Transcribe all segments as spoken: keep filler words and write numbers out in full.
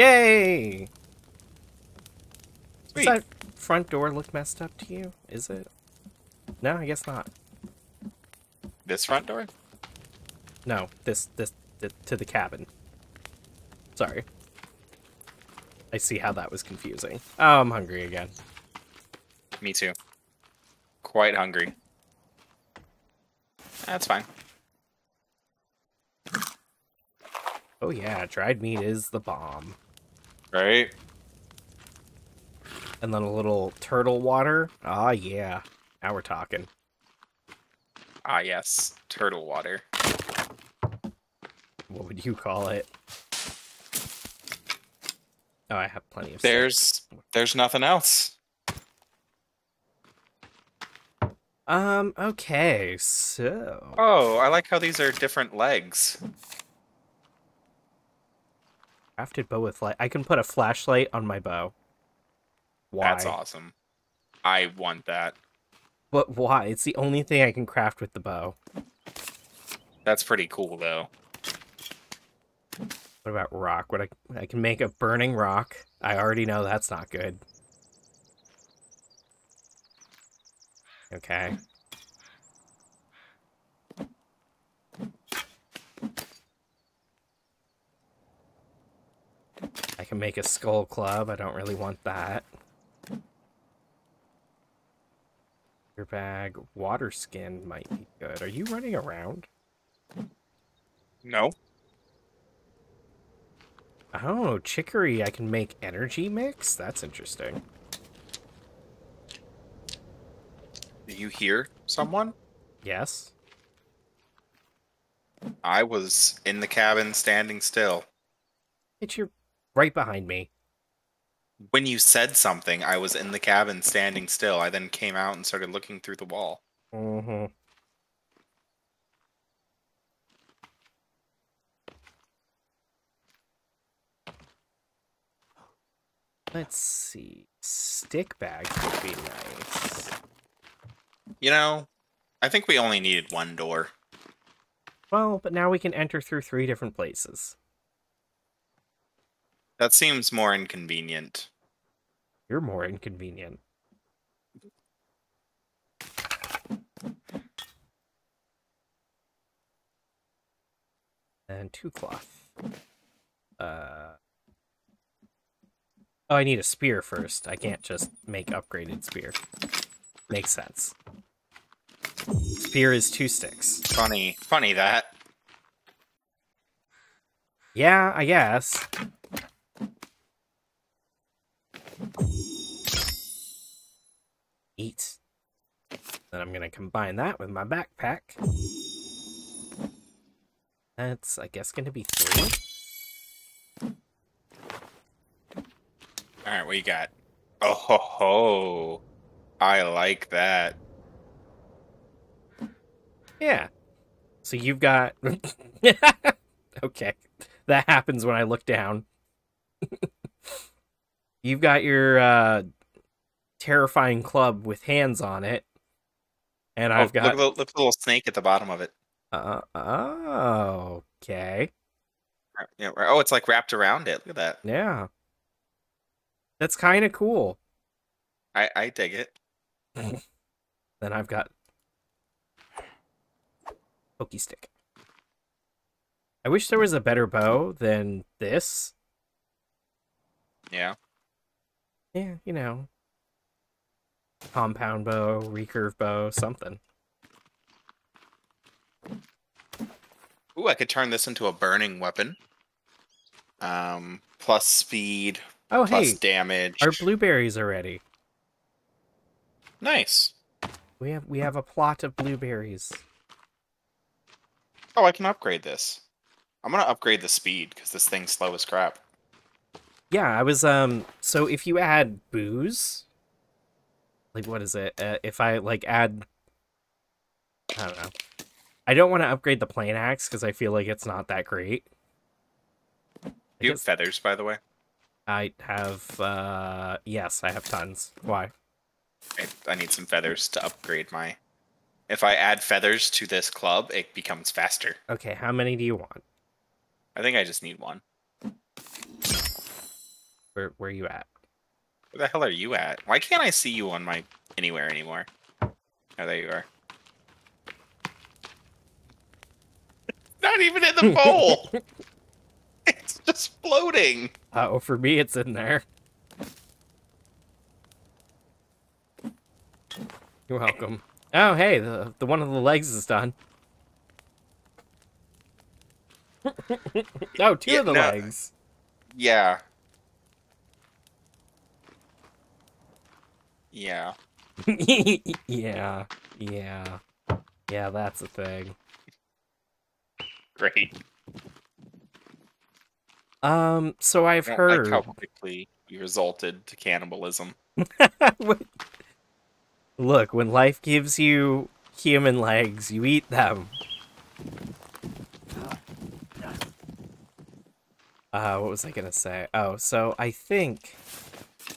Yay! Sweet. Does that front door look messed up to you? Is it? No, I guess not. This front door? No, this, this, this to the cabin. Sorry. I see how that was confusing. Oh, I'm hungry again. Me too. Quite hungry. That's fine. Oh yeah, dried meat is the bomb. Right? And then a little turtle water. Ah yeah. Now we're talking. Ah yes, turtle water. What would you call it? Oh, I have plenty of There's stuff. There's nothing else. Um, okay, so... Oh, I like how these are different legs. Crafted bow with light. I can put a flashlight on my bow. Why? That's awesome. I want that. But why? It's the only thing I can craft with the bow. That's pretty cool, though. What about rock? What I, I can make a burning rock. I already know that's not good. Okay. I can make a skull club. I don't really want that. Your bag, water skin might be good. Are you running around? No. Oh, chicory. I can make energy mix? That's interesting. Do you hear someone? Yes. I was in the cabin standing still. It's your right behind me. When you said something, I was in the cabin standing still. I then came out and started looking through the wall. Mm-hmm. Let's see. Stick bags would be nice. You know, I think we only needed one door. Well, but now we can enter through three different places. That seems more inconvenient. You're more inconvenient. And two cloth. Uh... Oh, I need a spear first. I can't just make upgraded spear. Makes sense. Spear is two sticks. Funny. Funny that. Yeah, I guess. Eat. Then I'm gonna combine that with my backpack. That's, I guess, gonna be three. All right, what you got? Oh ho ho! I like that. Yeah. So you've got. Okay, that happens when I look down. You've got your uh, terrifying club with hands on it, and oh, I've got look, look, look at the little snake at the bottom of it. Uh oh. Okay. Yeah. Oh, it's like wrapped around it. Look at that. Yeah. That's kind of cool. I, I dig it. Then I've got... Pokey stick. I wish there was a better bow than this. Yeah. Yeah, you know. Compound bow, recurve bow, something. Ooh, I could turn this into a burning weapon. Um, plus speed... Oh, plus hey, damage. Our blueberries are ready. Nice. We have we have a plot of blueberries. Oh, I can upgrade this. I'm gonna upgrade the speed because this thing's slow as crap. Yeah, I was um. So if you add booze, like what is it? Uh, if I like add, I don't know. I don't want to upgrade the plane axe because I feel like it's not that great. I you guess... have feathers, by the way. I have, uh, yes, I have tons. Why? I, I need some feathers to upgrade my... If I add feathers to this club, it becomes faster. Okay, how many do you want? I think I just need one. Where where are you at? Where the hell are you at? Why can't I see you on my anywhere anymore? Oh, there you are. Not even in the bowl. It's just floating. Uh, well, for me, it's in there. You're welcome. Oh, hey, the the one of the legs is done. Oh, two yeah, of the no. legs. Yeah. Yeah. Yeah. Yeah. Yeah, that's a thing. Great. Um, so I've I don't heard like how quickly you resulted to cannibalism. Look, when life gives you human legs, you eat them. Uh, what was I gonna say? Oh, so I think...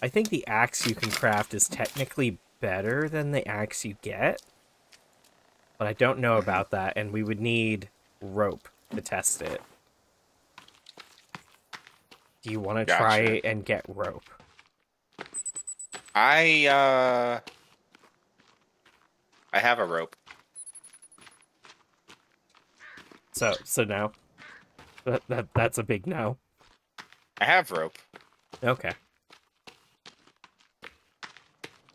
I think the axe you can craft is technically better than the axe you get. But I don't know about that, and we would need rope to test it. Do you want to gotcha. try and get rope? I, uh... I have a rope. So, so no. That, that, that's a big no. I have rope. Okay.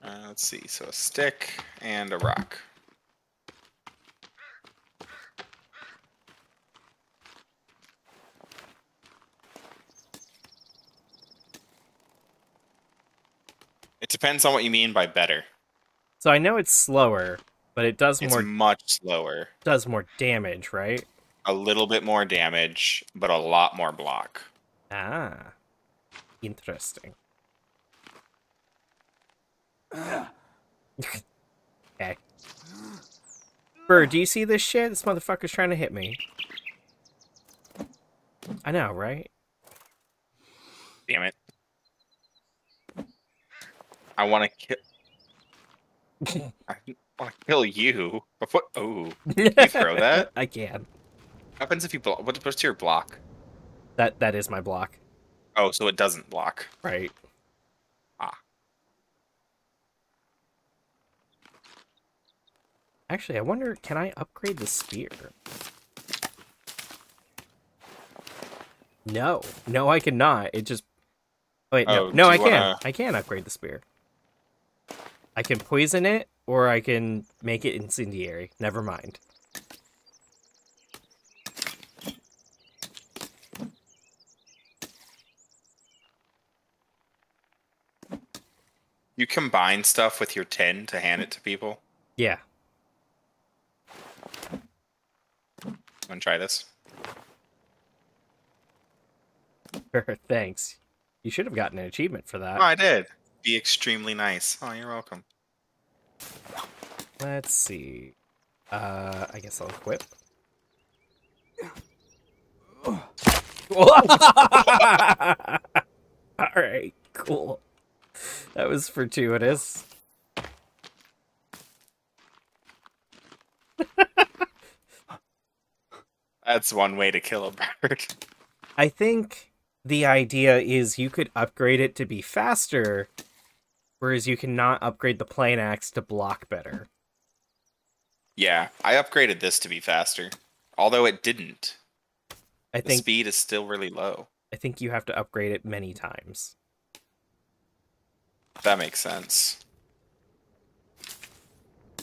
Uh, let's see. So a stick and a rock. It depends on what you mean by better. So I know it's slower, but it does it's more... It's much slower. Does more damage, right? A little bit more damage, but a lot more block. Ah. Interesting. Okay. Bird, do you see this shit? This motherfucker's trying to hit me. I know, right? Damn it. I want to kill... I want to kill you. Before... Oh, can you throw that? I can. What happens if you block? What, what's your block? That that is my block. Oh, so it doesn't block. Right. Ah. Actually, I wonder, can I upgrade the spear? No, no, I cannot. It just. Wait, no, oh, no, I can. Wanna... I can upgrade the spear. I can poison it, or I can make it incendiary. Never mind. You combine stuff with your tin to hand it to people? Yeah. Wanna try this? Sure, thanks. You should have gotten an achievement for that. Oh, I did. Be extremely nice. Oh, you're welcome. Let's see. Uh, I guess I'll equip. Alright, cool. That was fortuitous. That's one way to kill a bird. I think the idea is you could upgrade it to be faster, whereas you cannot upgrade the plane axe to block better. Yeah, I upgraded this to be faster, although it didn't. I think the speed is still really low. I think you have to upgrade it many times. That makes sense.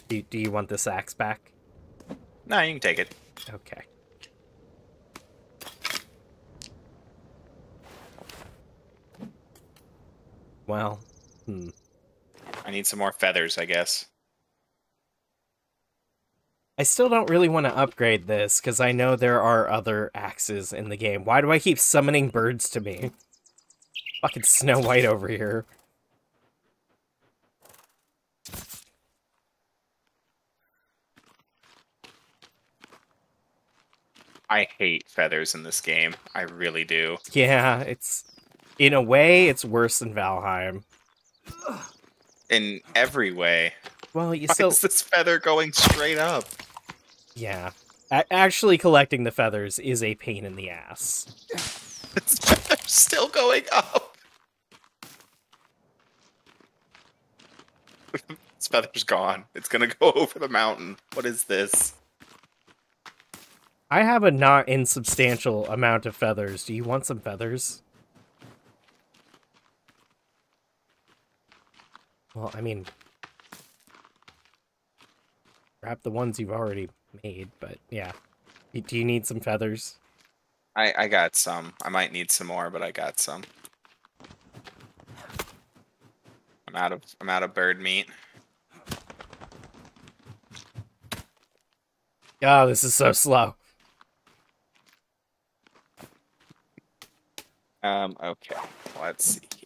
Do, do you want this axe back? No, you can take it. Okay. Well, hmm. I need some more feathers, I guess. I still don't really want to upgrade this, because I know there are other axes in the game. Why do I keep summoning birds to me? Fucking Snow White over here. I hate feathers in this game. I really do. Yeah, it's... In a way, it's worse than Valheim. In every way. Well, you still... Why is this feather going straight up? Yeah. A actually collecting the feathers is a pain in the ass. This feather's still going up! Its feather's gone. It's gonna go over the mountain. What is this? I have a not insubstantial amount of feathers. Do you want some feathers? Well, I mean, grab the ones you've already made, but yeah. Do you need some feathers? I, I got some. I might need some more, but I got some. I'm out of I'm out of bird meat. Oh, this is so slow. Um, okay. Let's see here.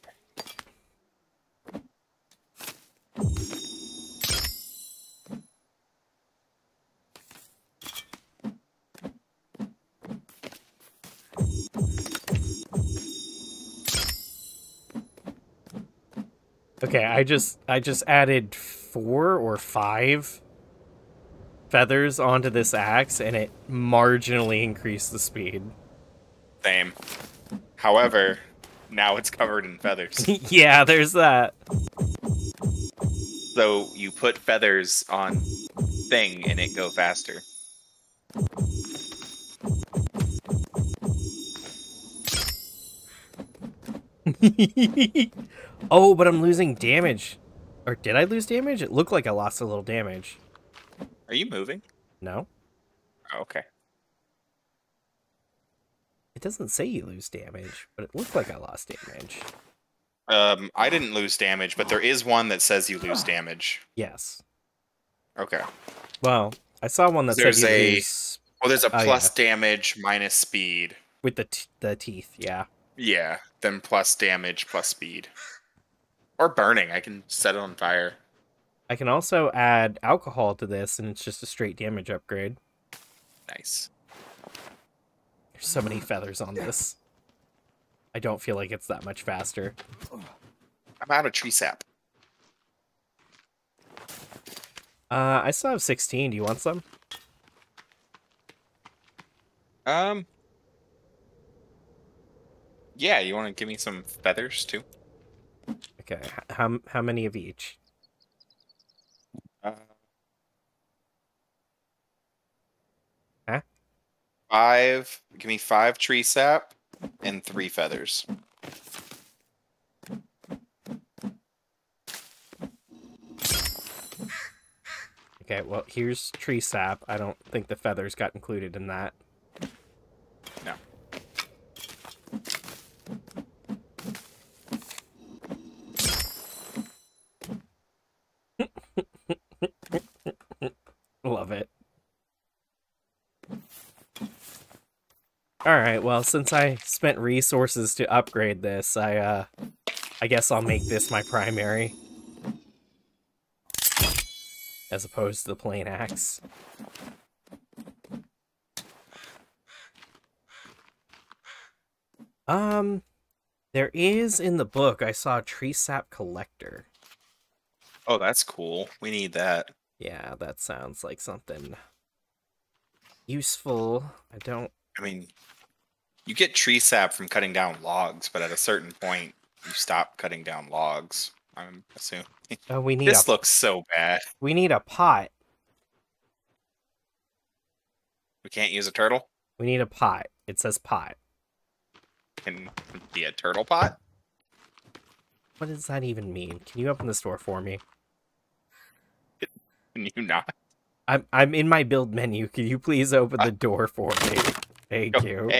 Okay, I just I just added four or five feathers onto this axe, and it marginally increased the speed. Same. However, now it's covered in feathers. Yeah, there's that. So you put feathers on thing, and it go faster. Oh, but I'm losing damage. Or did I lose damage? It looked like I lost a little damage. Are you moving? No. Okay. It doesn't say you lose damage, but it looked like I lost damage. Um, I didn't lose damage, but there is one that says you lose damage. Yes. Okay. Well, I saw one that there's said you a, lose... Well, there's a plus oh, yeah. damage minus speed. With the, t the teeth, yeah. Yeah, then plus damage plus speed. Or burning. I can set it on fire. I can also add alcohol to this, and it's just a straight damage upgrade. Nice. There's so many feathers on this. I don't feel like it's that much faster. I'm out of tree sap. Uh, I still have sixteen. Do you want some? Um. Yeah, you want to give me some feathers, too? Okay, how, how many of each? Uh, huh? Five. Give me five tree sap and three feathers. Okay, well, here's tree sap. I don't think the feathers got included in that. No. Love it. Alright, well, since I spent resources to upgrade this, I, uh, I guess I'll make this my primary. As opposed to the plain axe. Um, there is in the book, I saw a tree sap collector. Oh, that's cool. We need that. Yeah, that sounds like something useful. I don't... I mean, you get tree sap from cutting down logs, but at a certain point, you stop cutting down logs, I'm assuming. Oh, we need this a... looks so bad. We need a pot. We can't use a turtle? We need a pot. It says pot. Can it be a turtle pot? What does that even mean? Can you open this door for me? Can you not? I'm I'm in my build menu. Can you please open the door for me? Thank okay. you.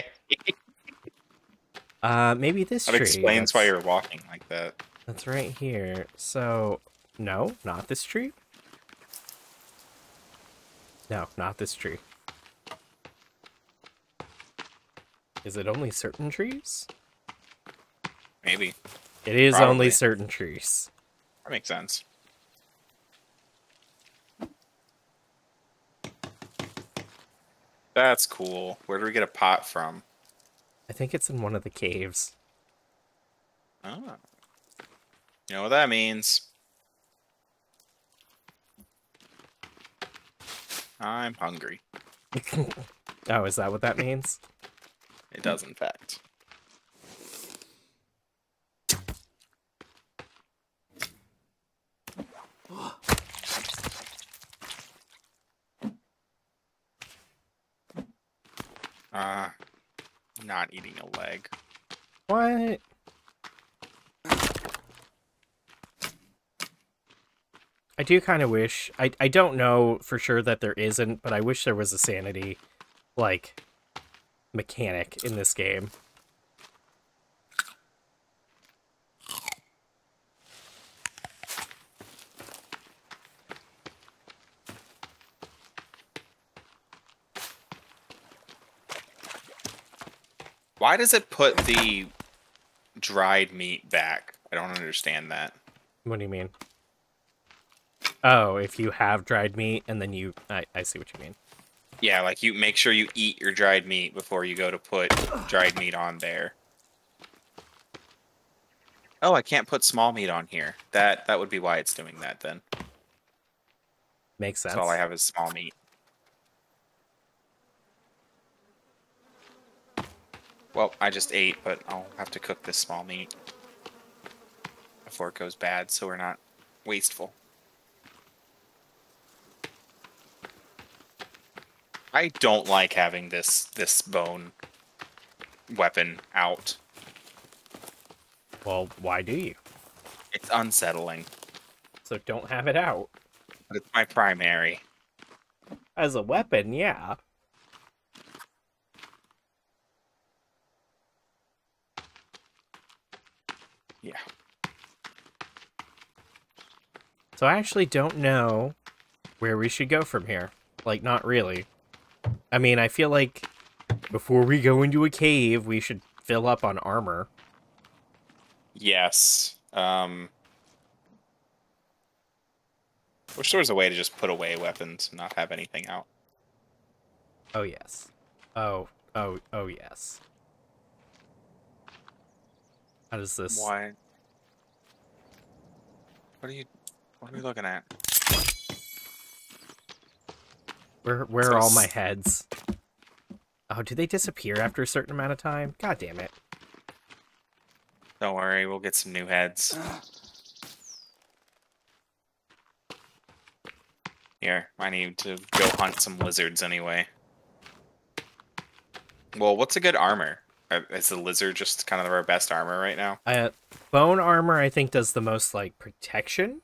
Uh, maybe this that tree. That explains that's, why you're walking like that. That's right here. So, no, not this tree. No, not this tree. Is it only certain trees? Maybe. It is Probably. only certain trees. That makes sense. That's cool. Where do we get a pot from? I think it's in one of the caves. Oh. You know what that means. I'm hungry. Oh, is that what that means? It does, in fact. not eating a leg. What? I do kind of wish, I, I don't know for sure that there isn't, but I wish there was a sanity, like, mechanic in this game. Why does it put the dried meat back? I don't understand that. What do you mean? Oh, if you have dried meat and then you... I, I see what you mean. Yeah, like you make sure you eat your dried meat before you go to put dried meat on there. Oh, I can't put small meat on here. That that would be why it's doing that then. Makes sense. That's all I have is small meat. Well, I just ate, but I'll have to cook this small meat before it goes bad, so we're not wasteful. I don't like having this this bone weapon out. Well, why do you? It's unsettling. So don't have it out. But it's my primary. As a weapon, yeah. Yeah. So I actually don't know where we should go from here. Like, not really. I mean, I feel like before we go into a cave, we should fill up on armor. Yes. Um, wish there was a way to just put away weapons and not have anything out. Oh, yes. Oh, oh, oh, yes. How does this... Why? What are you... What are we looking at? Where, where are all my heads? Oh, do they disappear after a certain amount of time? God damn it. Don't worry, we'll get some new heads. Here, I need to go hunt some lizards anyway. Well, what's a good armor? Is the lizard just kind of our best armor right now? Uh, bone armor, I think, does the most, like, protection.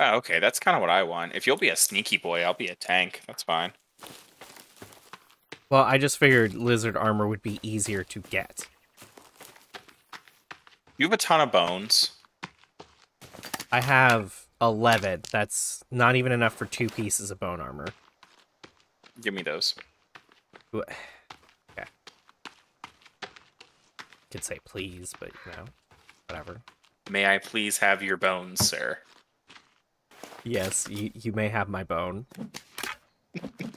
Oh, okay. That's kind of what I want. If you'll be a sneaky boy, I'll be a tank. That's fine. Well, I just figured lizard armor would be easier to get. You have a ton of bones. I have eleven. That's not even enough for two pieces of bone armor. Give me those. Okay. Could say please, but you know, whatever. May I please have your bones, sir? Yes, you, you may have my bone. The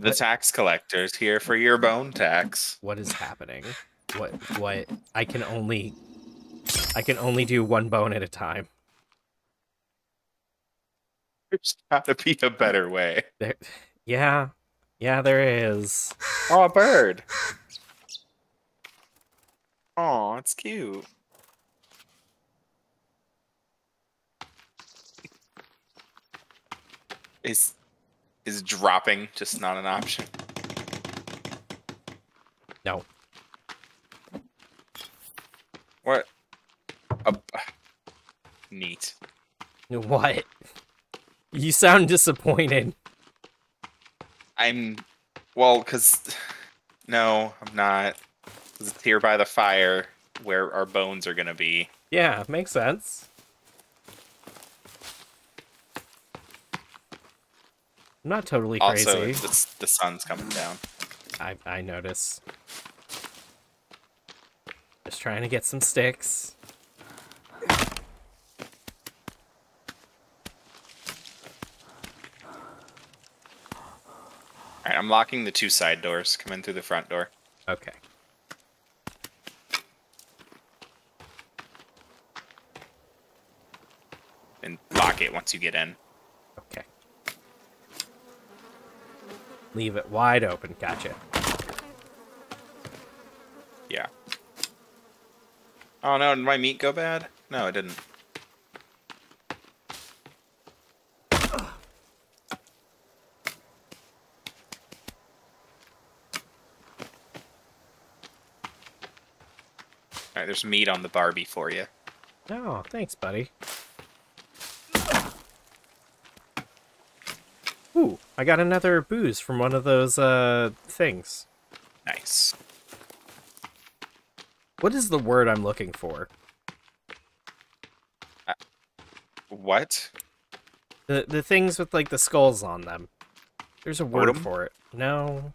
what? Tax collector's here for your bone tax. What is happening? What? What? I can only, I can only do one bone at a time. There's gotta be a better way. There, yeah, yeah, there is. Oh, a bird. Oh, it's cute. Is is dropping just not an option? No. What? Uh, neat. What? You sound disappointed. I'm... Well, because... No, I'm not. Because it's here by the fire where our bones are going to be. Yeah, makes sense. I'm not totally crazy. Also, the, the sun's coming down. I, I notice. Just trying to get some sticks. Alright, I'm locking the two side doors. Come in through the front door. Okay. And lock it once you get in. Okay. Leave it wide open. Gotcha. Yeah. Oh no, did my meat go bad? No, it didn't. Alright, there's meat on the Barbie for you. Oh, thanks, buddy. Ooh, I got another booze from one of those, uh, things. Nice. What is the word I'm looking for? Uh, what? The the things with, like, the skulls on them. There's a word Odom? for it. No.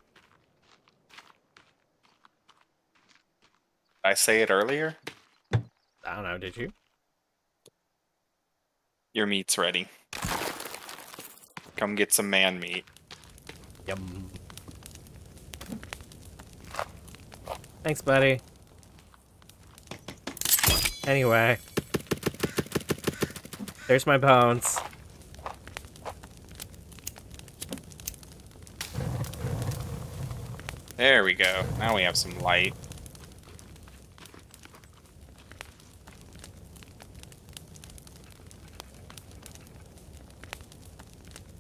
Did I say it earlier? I don't know, did you? Your meat's ready. Come get some man meat. Yum. Thanks, buddy. Anyway. There's my bones. There we go. Now we have some light.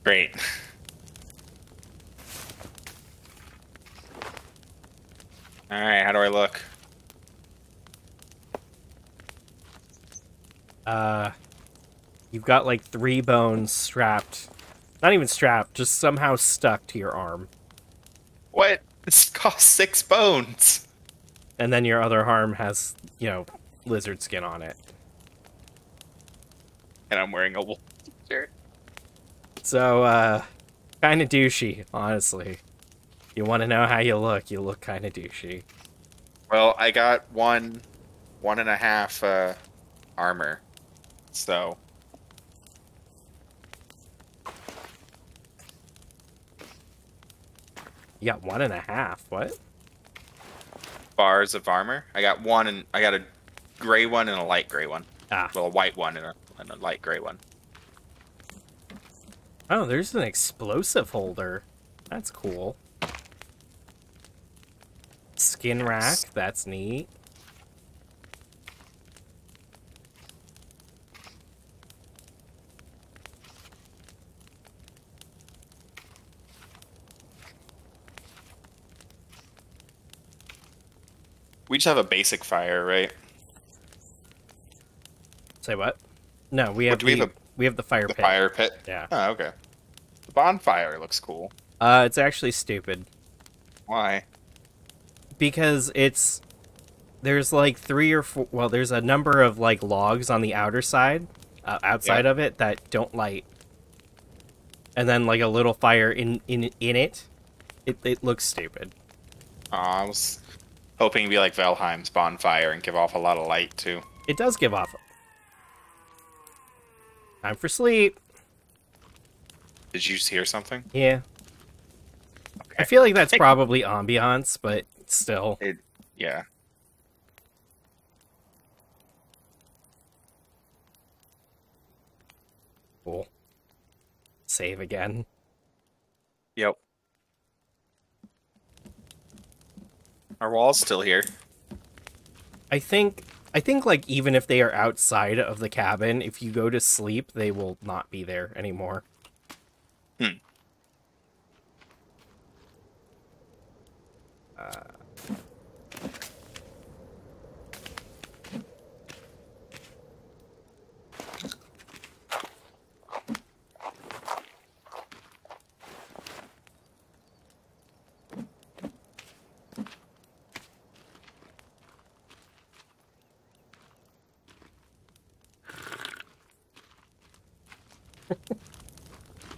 Great. Alright, how do I look? Uh, you've got like three bones strapped. Not even strapped, just somehow stuck to your arm. What? This costs six bones! And then your other arm has, you know, lizard skin on it. And I'm wearing a wool shirt. So, uh, kind of douchey, honestly. You want to know how you look, you look kind of douchey. Well, I got one, one and a half, uh, armor, so. You got one and a half, what? Bars of armor. I got one, and I got a gray one and a light gray one. Ah. Well, a white one and a, and a light gray one. Oh, there's an explosive holder. That's cool. Skin rack, that's neat. We just have a basic fire, right? Say what? No, we have, do we, have a, we have the fire the pit. The fire pit? Yeah. Oh, okay. The bonfire looks cool. Uh, it's actually stupid. Why? Because it's... There's like three or four... Well, there's a number of like logs on the outer side, uh, outside yeah. of it, that don't light. And then like a little fire in, in, in it. It. It looks stupid. Aw, I was hoping to be like Valheim's bonfire and give off a lot of light, too. It does give off. Time for sleep. Did you hear something? Yeah. Okay. I feel like that's probably ambiance, but still. It, yeah. Cool. Save again. Yep. Our wall's still here. I think... I think, like, even if they are outside of the cabin, if you go to sleep, they will not be there anymore. Hmm. Uh.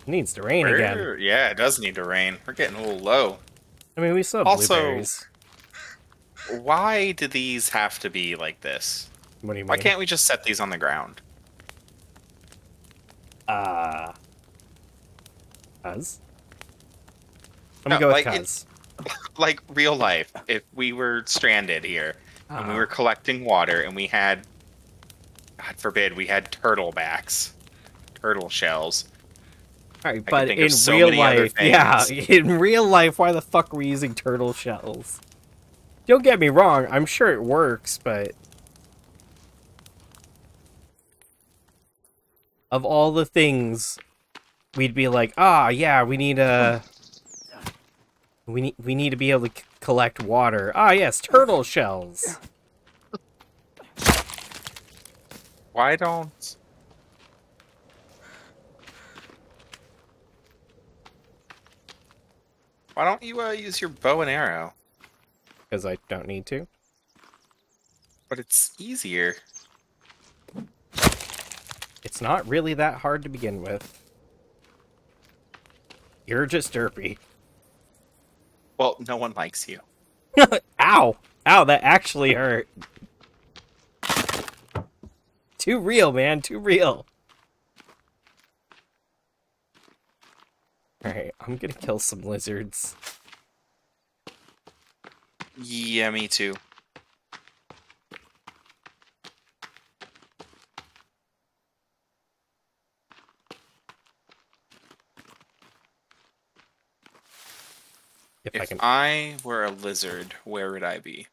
It needs to rain We're, again. Yeah, it does need to rain. We're getting a little low. I mean, we still have also, blueberries. Why do these have to be like this? What do you mean? Why can't we just set these on the ground? Uh... Cuz? I'm no, gonna go like with cuz. Like real life, if we were stranded here, uh. and we were collecting water, and we had... God forbid, we had turtle backs. Turtle shells. Alright, but in so real life, yeah, in real life, why the fuck were we using turtle shells? Don't get me wrong, I'm sure it works, but... Of all the things, we'd be like, ah, yeah, we need a... We need, we need to be able to c collect water. Ah, yes, turtle shells. Why don't... Why don't you uh, use your bow and arrow? Because I don't need to. But it's easier. It's not really that hard to begin with. You're just derpy. Well, no one likes you. Ow! Ow, that actually hurt. Too real, man. Too real. Alright, I'm gonna kill some lizards. Yeah, me too. If, if I, can... I were a lizard, where would I be?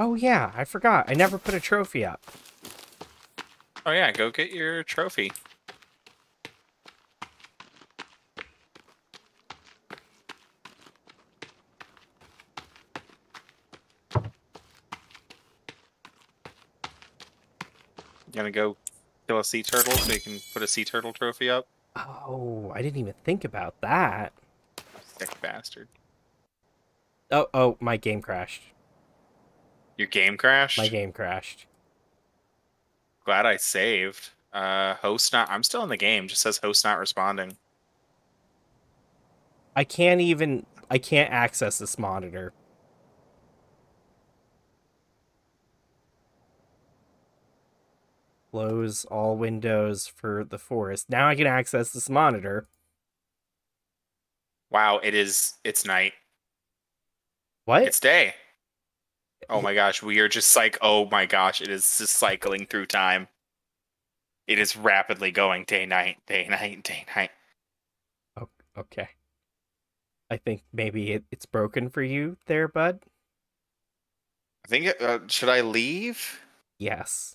Oh yeah, I forgot. I never put a trophy up. Oh yeah, go get your trophy. You gonna go kill a sea turtle so you can put a sea turtle trophy up? Oh, I didn't even think about that. Sick bastard. Oh, oh, my game crashed. Your game crashed? My game crashed. Glad I saved. Uh, host not... I'm still in the game. It just says host not responding. I can't even... I can't access this monitor. Close all windows for the forest. Now I can access this monitor. Wow, it is... It's night. What? It's day. Oh my gosh, we are just like, oh my gosh, it is just cycling through time. It is rapidly going day, night, day, night, day, night. Oh, okay. I think maybe it, it's broken for you there, bud. I think, it, uh, should I leave? Yes.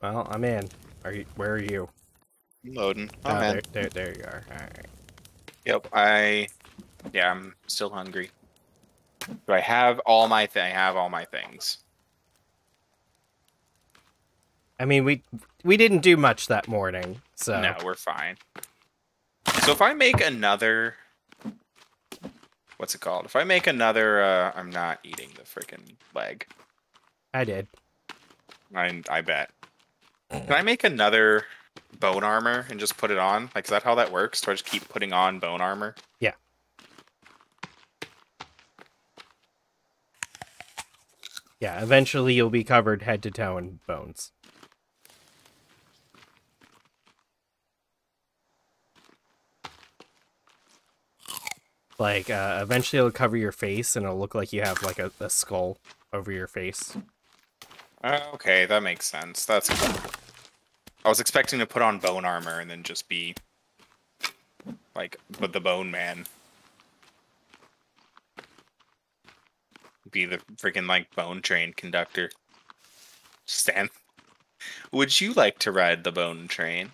Well, I'm in. Are you? Where are you? I'm loading. I'm oh, in. There, there, there you are. All right. Yep, I, yeah, I'm still hungry. Do I have all my th I have all my things. I mean, we we didn't do much that morning, so no, we're fine. So if I make another, what's it called? If I make another, uh, I'm not eating the freaking leg. I did. I I bet. Can I make another bone armor and just put it on? Like, is that how that works? Do I just keep putting on bone armor? Yeah. Yeah, eventually you'll be covered head to toe in bones. Like, uh, eventually it'll cover your face and it'll look like you have, like, a, a skull over your face. Okay, that makes sense. That's cool. I was expecting to put on bone armor and then just be, like, with the bone man. Be the freaking like bone train conductor. Stan, would you like to ride the bone train?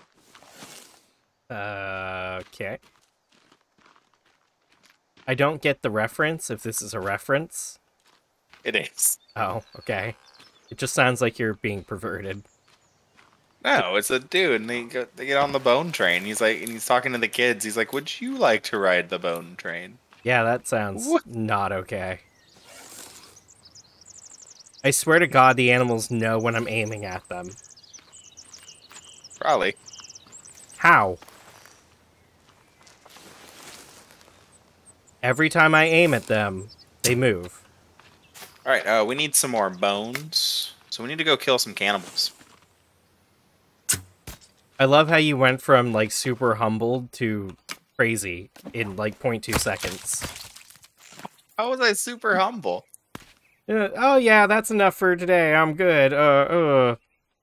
Uh, okay. I don't get the reference. If this is a reference, it is. Oh, okay. It just sounds like you're being perverted. No, it's a dude, and they go, they get on the bone train. He's like, and he's talking to the kids. He's like, "Would you like to ride the bone train?" Yeah, that sounds what? Not okay. I swear to God, the animals know when I'm aiming at them. Probably. How? Every time I aim at them, they move. Alright, uh, we need some more bones. So we need to go kill some cannibals. I love how you went from, like, super humbled to crazy in, like, point two seconds. How was I super humble? Oh yeah, that's enough for today. I'm good. Uh, uh,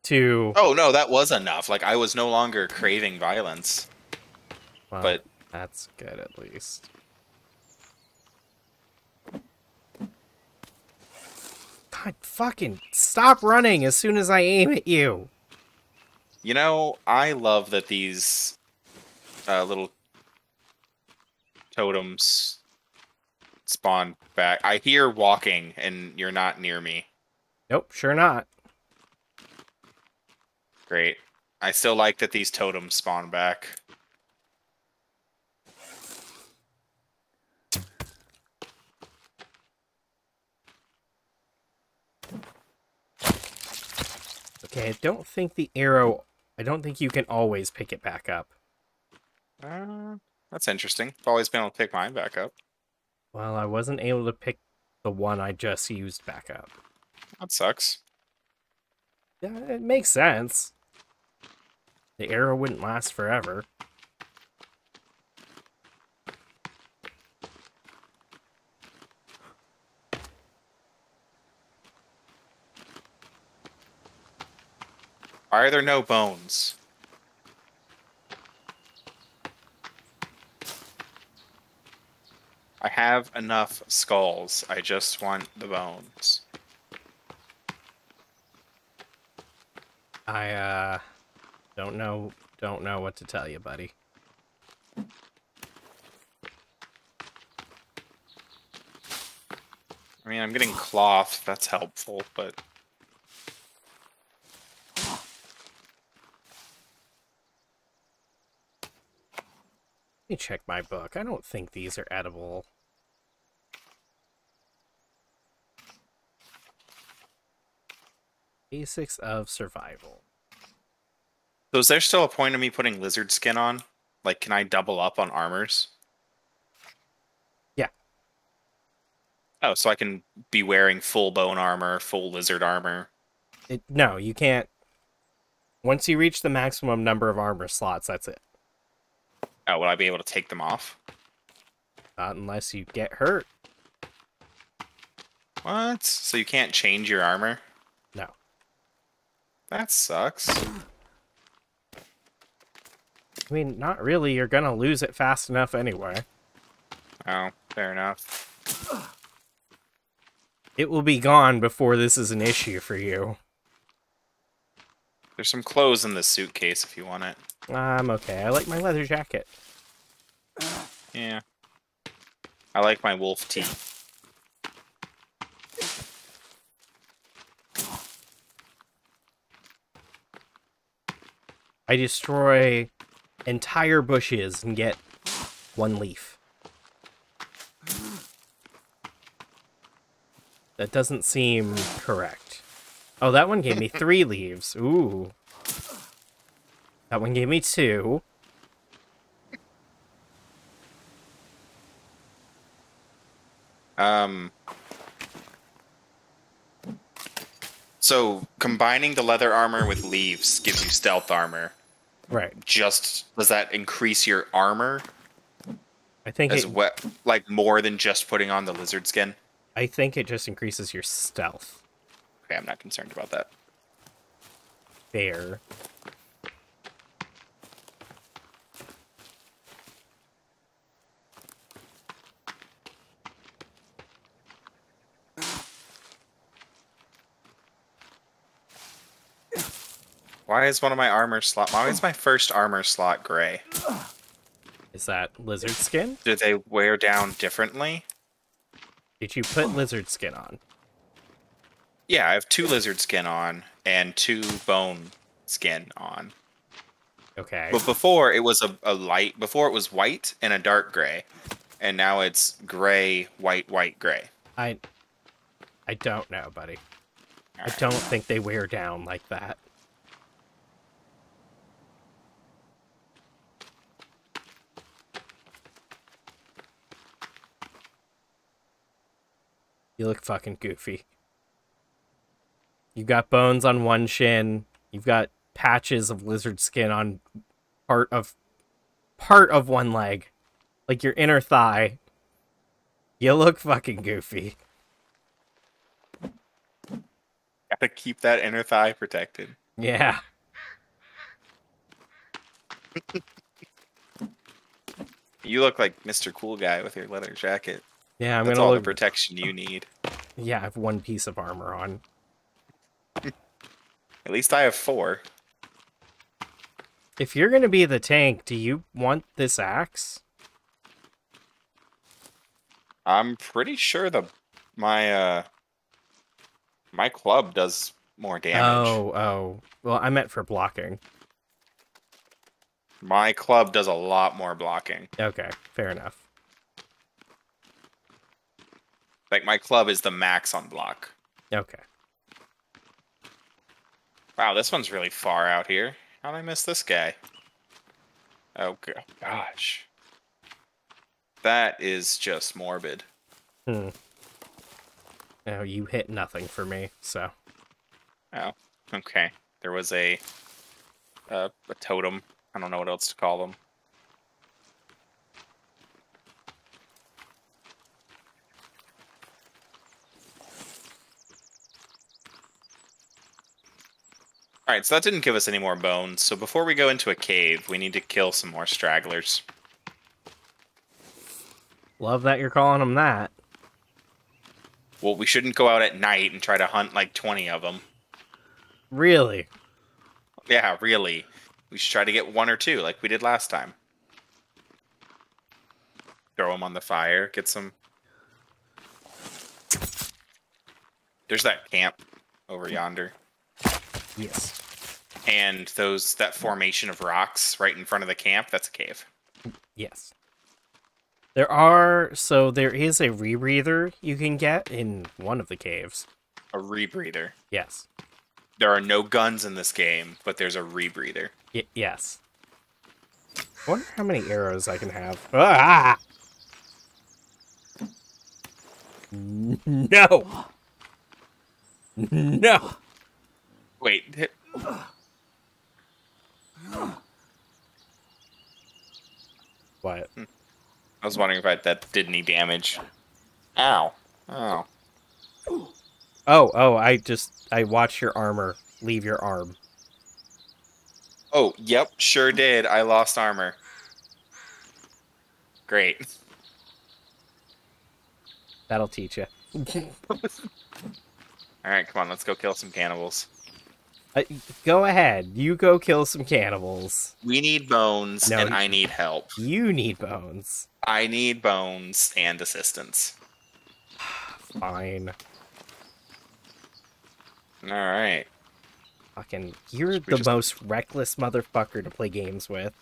to. Oh no, that was enough. Like I was no longer craving violence. Well, but that's good at least. God, fucking stop running as soon as I aim at you. You know, I love that these uh, little totems spawn back. I hear walking, and you're not near me. Nope, sure not. Great. I still like that these totems spawn back. Okay, I don't think the arrow... I don't think you can always pick it back up. Uh, that's interesting. I've always been able to pick mine back up. Well, I wasn't able to pick the one I just used back up. That sucks. Yeah, it makes sense. The arrow wouldn't last forever. Why are there no bones? I have enough skulls. I just want the bones. I, uh... Don't know, don't know what to tell you, buddy. I mean, I'm getting cloth. That's helpful, but... Let me check my book. I don't think these are edible. Basics of survival. So is there still a point of me putting lizard skin on? Like, can I double up on armors? Yeah. Oh, so I can be wearing full bone armor, full lizard armor? It, no, you can't. Once you reach the maximum number of armor slots, that's it. Oh, would I be able to take them off? Not unless you get hurt. What? So you can't change your armor? No. That sucks. I mean, not really. You're gonna lose it fast enough anyway. Oh, fair enough. It will be gone before this is an issue for you. There's some clothes in this suitcase if you want it. I'm okay. I like my leather jacket. Yeah. I like my wolf tee. I destroy... entire bushes and get one leaf. That doesn't seem correct. Oh, that one gave me three leaves. Ooh. That one gave me two. Um. So, combining the leather armor with leaves gives you stealth armor. Right. Just does that increase your armor? I think as it, well, like more than just putting on the lizard skin. I think it just increases your stealth. Okay, I'm not concerned about that. Fair. Why is one of my armor slot? Why is my first armor slot gray? Is that lizard skin? Do they wear down differently? Did you put lizard skin on? Yeah, I have two lizard skin on and two bone skin on. Okay. But before it was a, a light. Before it was white and a dark gray, and now it's gray, white, white, gray. I, I don't know, buddy. All right. I don't think they wear down like that. You look fucking goofy. You've got bones on one shin. You've got patches of lizard skin on part of part of one leg, like your inner thigh. You look fucking goofy. Gotta keep that inner thigh protected. Yeah. You look like Mister Cool Guy with your leather jacket. Yeah, I'm That's gonna all look... the protection you need. Yeah, I have one piece of armor on. At least I have four. If you're going to be the tank, do you want this axe? I'm pretty sure the my uh my club does more damage. Oh, oh. Well, I meant for blocking. My club does a lot more blocking. Okay, fair enough. Like, my club is the max on block. Okay. Wow, this one's really far out here. How'd I miss this guy? Oh, gosh. That is just morbid. Hmm. No, you hit nothing for me, so... Oh, okay. There was a, uh, a totem. I don't know what else to call them. Alright, so that didn't give us any more bones, so before we go into a cave, we need to kill some more stragglers. Love that you're calling them that. Well, we shouldn't go out at night and try to hunt like twenty of them. Really? Yeah, really. We should try to get one or two, like we did last time. Throw them on the fire, get some... There's that camp over yonder. Yes. And those that formation of rocks right in front of the camp, that's a cave. Yes. There are, so there is a rebreather you can get in one of the caves. A rebreather? Yes. There are no guns in this game, but there's a rebreather. Y yes. I wonder how many arrows I can have. Ah! No! No! Wait. Hit. What? I was wondering if I, that did any damage. Ow. Oh. Oh, oh, I just, I watched your armor leave your arm. Oh, yep, sure did. I lost armor. Great. That'll teach you. Alright, come on, let's go kill some cannibals. Uh, go ahead. You go kill some cannibals. We need bones, no, and I need help. You need bones. I need bones and assistance. Fine. Alright. Fucking, you're the just... most reckless motherfucker to play games with.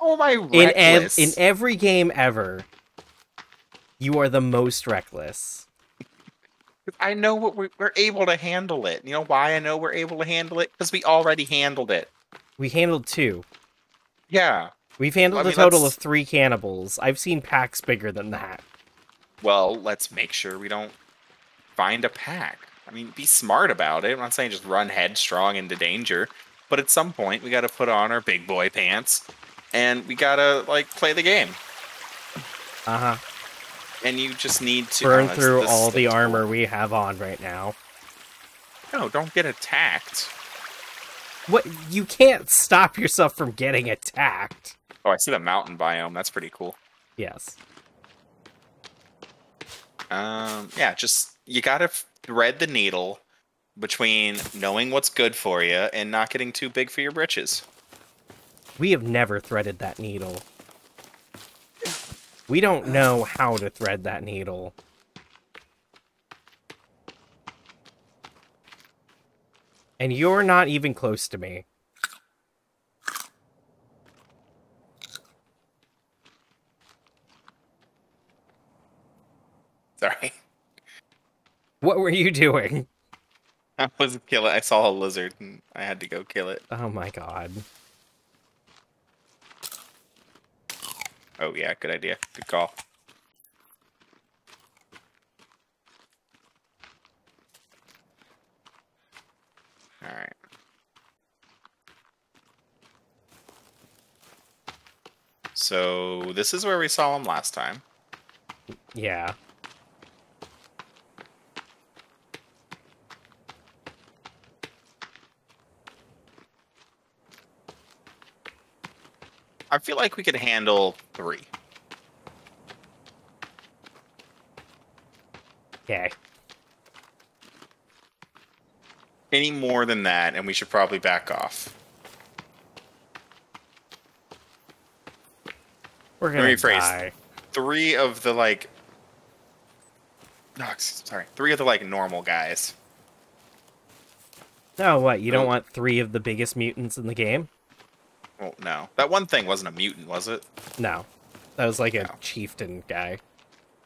Oh, my reckless. In, ev in every game ever, you are the most reckless. I know what we, we're able to handle it. You know why I know we're able to handle it? Because we already handled it. We handled two. Yeah. We've handled well, I mean, a total let's... of three cannibals. I've seen packs bigger than that. Well, let's make sure we don't find a pack. I mean, be smart about it. I'm not saying just run headstrong into danger. But at some point, we got to put on our big boy pants. And we got to, like, play the game. Uh-huh. And you just need to... Burn oh, through this, all this, the armor we have on right now. No, don't get attacked. What? You can't stop yourself from getting attacked. Oh, I see the mountain biome. That's pretty cool. Yes. Um, yeah, just... You gotta thread the needle between knowing what's good for you and not getting too big for your britches. We have never threaded that needle. We don't know how to thread that needle. And you're not even close to me. Sorry. What were you doing? I was killing. I saw a lizard and I had to go kill it. Oh my god. Oh, yeah, good idea. Good call. All right. So, this is where we saw him last time. Yeah. I feel like we could handle three. Okay. Any more than that, and we should probably back off. We're gonna rephrase. Die. Three of the like. No, oh, sorry. Three of the like normal guys. No, what? You don't want three of the biggest mutants in the game? Well, no. That one thing wasn't a mutant, was it? No. That was like a no. chieftain guy.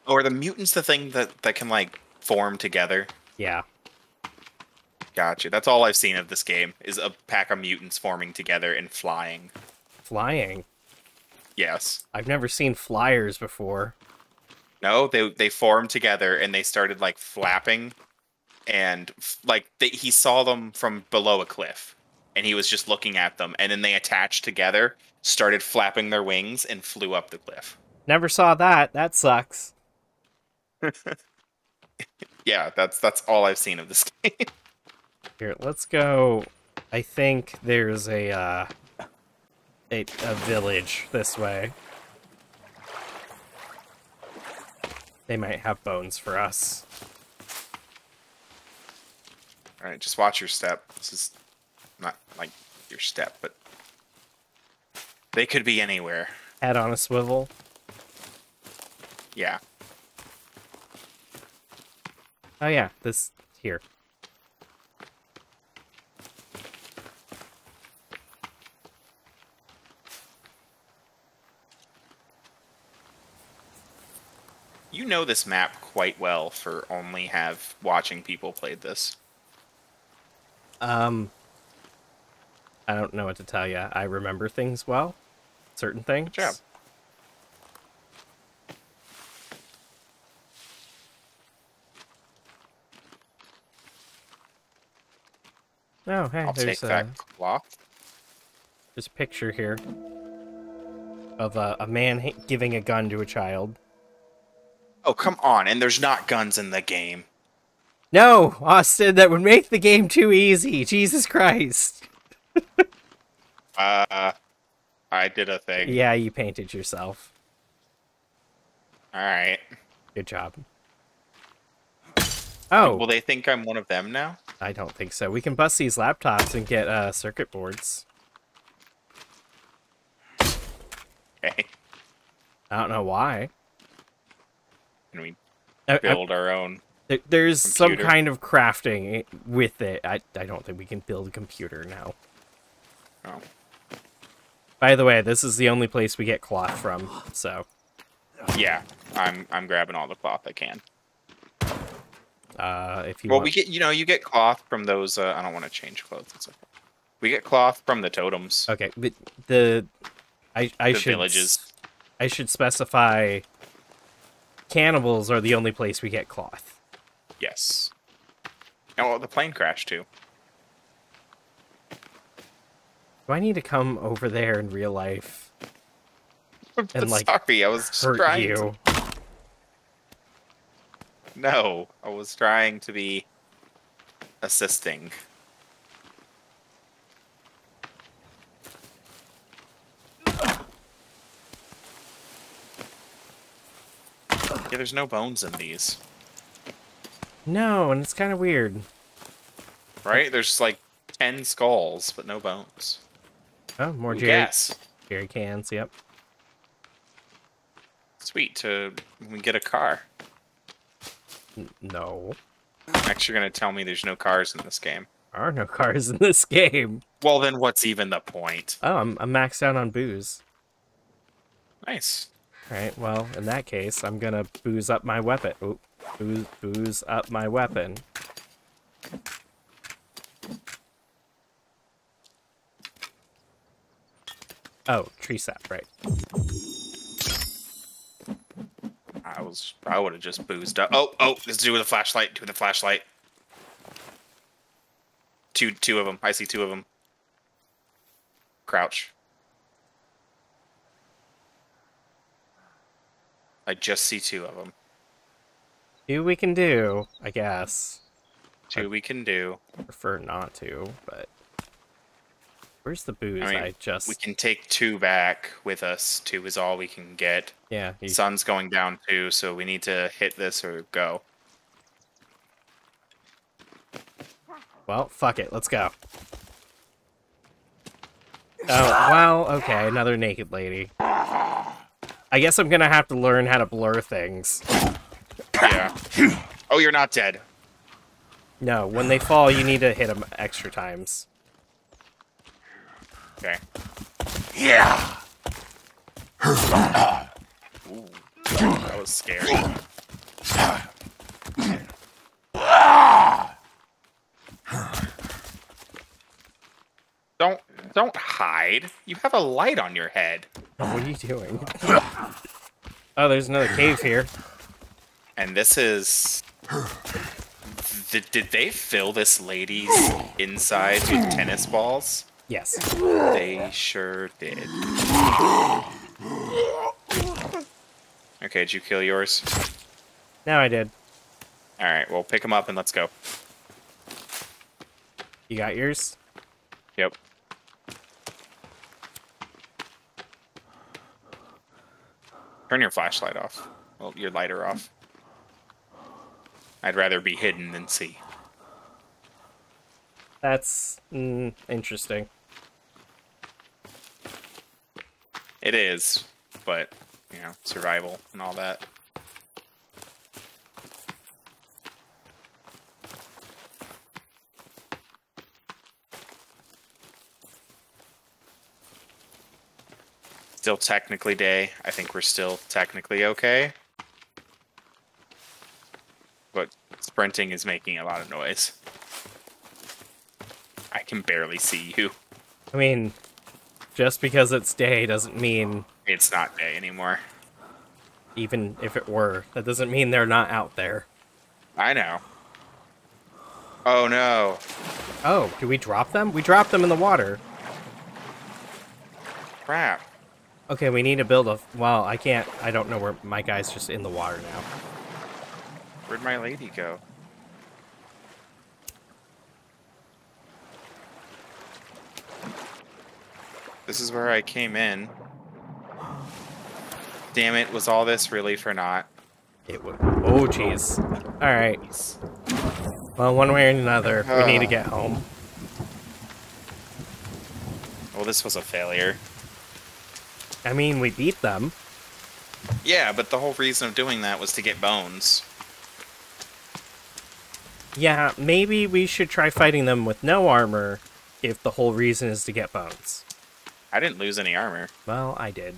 Oh, are the mutants the thing that, that can, like, form together? Yeah. Gotcha. That's all I've seen of this game, is a pack of mutants forming together and flying. Flying? Yes. I've never seen flyers before. No, they, they formed together and they started, like, flapping. And, like, they, he saw them from below a cliff, and he was just looking at them, and then they attached together, started flapping their wings, and flew up the cliff. Never saw that. That sucks. Yeah, that's that's all I've seen of this game. Here, let's go. I think there's a, uh, a, a village this way. They might have bones for us. All right, just watch your step. This is not like your step, but they could be anywhere. Head on a swivel. Yeah. Oh yeah, this here. You know this map quite well for only have watching people play this. Um, I don't know what to tell you. I remember things well, certain things. Good job. Oh, hey, I'll there's take a that clock. There's a picture here of a, a man giving a gun to a child. Oh, come on! And there's not guns in the game. No, Austin, that would make the game too easy. Jesus Christ. uh, I did a thing. Yeah, you painted yourself. All right. Good job. Oh. Will they think I'm one of them now? I don't think so. We can bust these laptops and get uh, circuit boards. Okay. I don't know why. Can we build uh, our own? There's computer. Some kind of crafting with it. I, I don't think we can build a computer now. Oh. By the way, this is the only place we get cloth from, so. Yeah, I'm I'm grabbing all the cloth I can. Uh, if you well, want. we get you know you get cloth from those. Uh, I don't want to change clothes. It's okay. We get cloth from the totems. Okay, but the I I the should villages. I should specify. Cannibals are the only place we get cloth. Yes. Oh, the plane crashed too. Do I need to come over there in real life? And like, sorry, I was hurt trying you. To... No, I was trying to be assisting. Yeah, there's no bones in these. No, and it's kind of weird. Right? There's like ten skulls, but no bones. Oh, more jerry, gas. jerry cans, yep. Sweet, to we get a car. No. Actually, you're going to tell me there's no cars in this game. There are no cars in this game. Well, then what's even the point? Oh, I'm, I'm maxed out on booze. Nice. Alright, well, in that case, I'm gonna booze up my weapon. Oop. Booze, booze up my weapon. Oh, tree sap, right. I was... I would've just boozed up. Oh, oh, let's do with a flashlight. Do with a flashlight. Two, two of them. I see two of them. Crouch. I just see two of them. Two we can do, I guess. Two we can do. I prefer not to, but... Where's the booze? I, mean, I just... We can take two back with us. Two is all we can get. Yeah. You... Sun's going down too, so we need to hit this or go. Well, fuck it. Let's go. Oh, well, okay. Another naked lady. I guess I'm gonna have to learn how to blur things. Yeah. Oh, you're not dead. No, when they fall, you need to hit them extra times. Okay. Yeah. Ooh, that was scary. Don't don't hide. You have a light on your head. What are you doing? Oh, there's another cave here. And this is. Did, did they fill this lady's inside with tennis balls? Yes. They sure did. Okay, did you kill yours? No, I did. Alright, well, pick them up and let's go. You got yours? Yep. Turn your flashlight off. Well, your lighter off. I'd rather be hidden than see. That's mm, interesting. It is, but, you know, survival and all that. Still technically day. I think we're still technically okay. But sprinting is making a lot of noise. I can barely see you. I mean, just because it's day doesn't mean... It's not day anymore. Even if it were, that doesn't mean they're not out there. I know. Oh, no. Oh, do we drop them? We dropped them in the water. Crap. Okay, we need to build a... Well, I can't... I don't know where... My guy's just in the water now. Where'd my lady go? This is where I came in. Damn it, was all this really for naught? It was. Oh, jeez. Alright. Well, one way or another, uh. we need to get home. Well, this was a failure. I mean, we beat them. Yeah, but the whole reason of doing that was to get bones. Yeah, maybe we should try fighting them with no armor if the whole reason is to get bones. I didn't lose any armor. Well, I did.